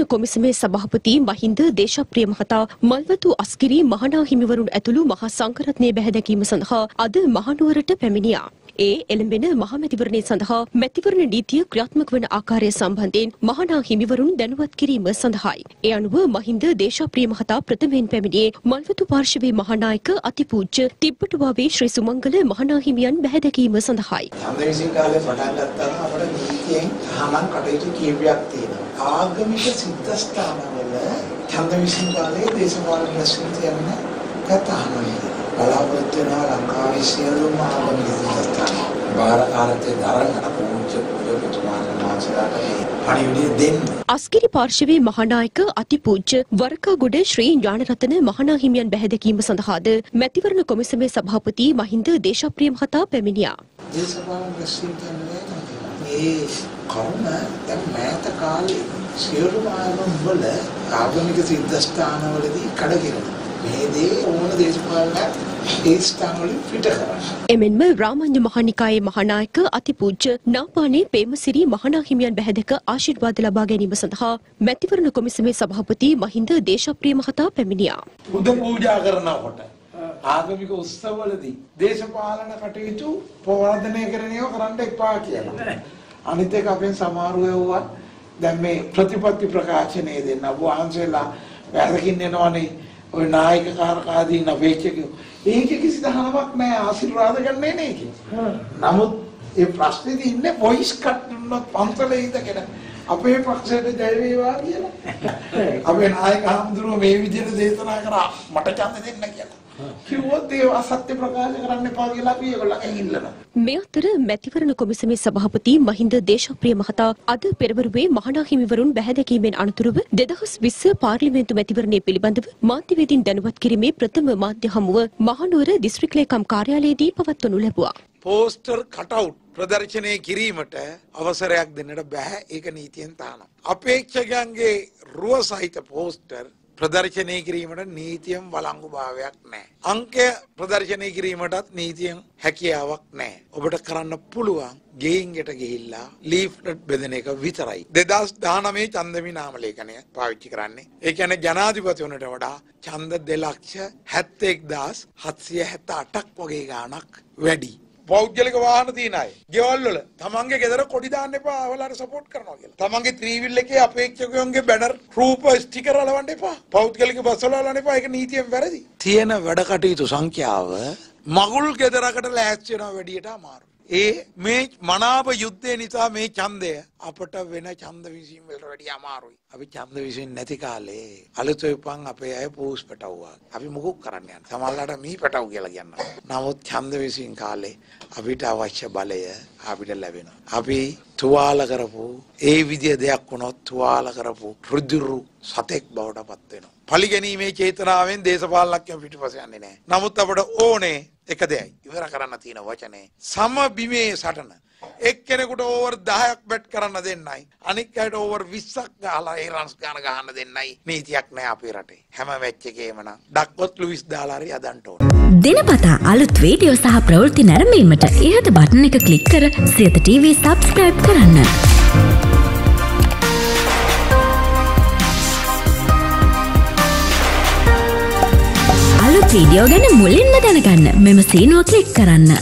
ශාසන කොමිසමේ සභාපති මහින්ද දේශප්‍රිය මහතා මල්වතු අස්ගිරි මහනා හිමිවරුන් ඇතුළු මහා සංඝරත්නයේ බැහැදැකීම සඳහා අද මහනුවරට පැමිණියා. ඒ එළඹෙන මහමැතිවරණය සඳහා මැතිවරණ නීතිය ක්‍රියාත්මක වන ආකාරය සම්බන්ධයෙන් මහනා හිමිවරුන් දැනුවත් කිරීම සඳහායි. ඒ අනුව මහින්ද දේශප්‍රිය මහතා ප්‍රථමයෙන් පැමිණියේ මල්වතු පාර්ශවයේ මහානායක අතිපූජ්‍ය තිබ්බටුවාවේ ශ්‍රී සුමංගල මහනා හිමියන් බැහැදැකීම සඳහායි. අන්දේශී කාලේ පටන් ගත්තාම අපිට නීතියෙන් සාමන් කටයුතු කීපයක් තියෙනවා. ආගමික සිද්ධාස්ථාන වල අන්දේශී කාලේ දේශපාලන ශිල්පයන් කතානවා. බලාපොරොත්තු වෙනවා ලංකාවේ සියලුම ආගමික සංස්ථාන බාහිර ආරතේ දරන අපෝච්ච පුජකතුමාණන් වහන්සේලාට පණිවිඩය දෙන්න. අස්ගිරි පාර්ශවයේ මහානායක අතිපූජ්‍ය වරකාගොඩ ශ්‍රී ඥානරතන මහනා හිමියන් බැහැදැකීම සඳහාද මැතිවරණ කොමිසමේ සභාපති මහින්ද දේශප්‍රිය මහතා පැමිණියා. දේශපාලන ප්‍රශ්නයන්නේ මේ කරුණ දැන් මෑත කාලේ සියලුම ආගම් වල ආගමික සිද්ධාස්ථාන වලදී කඩගෙනවා. එමෙන්ම රාමඤ්ඤ මහානිකායේ මහානායක අතිපූජ්‍ය නාපානේ පේමසිරි මහනා හිමියන් බැහැදක ආශිර්වාද ලබා ගැනීම සඳහා මැතිවරණ කොමිසමේ සභාපති මහින්ද දේශප්‍රිය මහතා පැමිණියා. බුදු පූජා කරනකොට ආගමික උත්සවවලදී දේශපාලන කටයුතු ප්‍රවර්ධනය කරන ඒවා කරන්න එපා කියලා. අනිත් එක අපෙන් සමහරු වුණා දැන් මේ ප්‍රතිපත්ති ප්‍රකාශනයේ දෙන්න වහන්සේලා වැඩකින් එනවනේ. ඔය නායක කාර්කාදීන වේචකයෝ ඒක කිසි දහනමක් නෑ ආශිර්වාද ගන්නේ නේ කියලා. නමුත් ඒ ප්‍රශ්නේදී ඉන්නේ වොයිස් කට් වුණා පන්සලේ ඉඳගෙන අපේ පක්ෂයට ජය වේවා කියලා. අපේ නායක හඳුරුව මේ විදිහට දේශනා කරා මට ඡන්ද දෙන්න කියලා. කිව්වොත් ඒ අසත්‍ය ප්‍රකාශ කරන්න එපා කියලා අපි ඒගොල්ලන් ඉල්ලනවා. මේ අතර මැතිවරණ කොමිසමේ සභාපති මහින්ද දේශප්‍රිය මහතා අද පෙරවරුවේ මහනා හිමිවරුන් බැහැදැකීමෙන් අනතුරුව 2020 පාර්ලිමේන්තු මැතිවරණය පිළිබඳව මාධ්‍යවේදීන් දැනුවත් කිරීමේ ප්‍රථම මාධ්‍ය හමුව මහනුවර දිස්ත්‍රික් ලේකම් කාර්යාලයේදී පවත්වනු ලැබුවා. පෝස්ටර් කටවුට් ප්‍රදර්ශනය කිරීමට අවසරයක් දෙන්නට බෑ. ඒක නීතියෙන් තහනම්. අපේක්ෂකයන්ගේ රුව සහිත පෝස්ටර් ප්‍රදර්ශනය කිරීමට නීතියෙන් වළංගු භාවයක් නැහැ. අංකය ප්‍රදර්ශනය කිරීමටත් නීතියෙන් හැකියාවක් නැහැ. ඔබට කරන්න පුළුවන් ගෙයින් ගෙට ගිහිල්ලා ලීෆ්ලට් බෙදන එක විතරයි. 2019 ඡන්දමි නාම ලේඛනය පාවිච්චි කරන්නේ. ඒ කියන්නේ ජනාධිපතිවරණයට වඩා ඡන්ද 2,71,778ක් වගේ ගාණක් වැඩි. පෞද්ගලික වාහන තියෙන අය ගෙවල් වල තමන්ගේ ගෙදර කොඩි දාන්න එපා ඔයාලට සපෝට් කරනවා කියලා. තමන්ගේ ත්‍රිවිල් එකේ අපේක්ෂකයන්ගේ බැනර් රූප ස්ටිකර් අලවන්න එපා. පෞද්ගලික බස් වල අලවන්න එපා. ඒක නීතියෙන් වැරදි. තියෙන වැඩ කටයුතු සංඛ්‍යාව මගුල් ගෙදරකට ලෑස්ති වෙනවා වැඩියට අමාරු. ඒ මේ මනාප යුද්ධය නිසා මේ ඡන්දය අපට වෙන ඡන්ද විසීම් වලට වැඩිය අමාරුයි. අපි ඡන්ද විසීම් නැති කාලේ අලුත් වෙපන් අපේ අය පූස් පැටවුවා. අපි මොකක් කරන්න යන්නේ? සමහරලාට මී පැටවු කියලා කියනවා. නමුත් ඡන්ද විසීම් කාලේ අපිට අවශ්‍ය බලය අපිට ලැබෙනවා. අපි තුවාල කරපු ඒ විදිය දෙයක් වුණොත් තුවාල කරපු රුධිරු සතෙක් බවට පත් වෙනවා. පරිගැනීමේ චේතනාවෙන් දේශපාලනඥයන් පිටපස්ස යන්නේ නැහැ. නමුත් අපට ඕනේ එක දෙයයි. ඉවර කරන්න තියෙන වචනේ සමබිමේ සටන. එක්කෙනෙකුට ඕවර් 10ක් බැට් කරන්න දෙන්නයි. අනික් අයට ඕවර් 20ක් ගහලා ඒ රන්ස් ගන්න ගහන්න දෙන්නයි. නීතියක් නැහැ අපේ රටේ. හැම මැච් එකේම නම් ඩක්වර්ත් ලුයිස් දාලා හරි හදන්න ඕන. දිනපතා අලුත් වීඩියෝ සහ ප්‍රවෘත්ති නැරඹීමට ඉහත බටන් එක ක්ලික් කර සියත TV subscribe කරන්න. අලුත් වීඩියෝ ගැන මුලින්ම දැනගන්න මෙම සීනුව ක්ලික් කරන්න.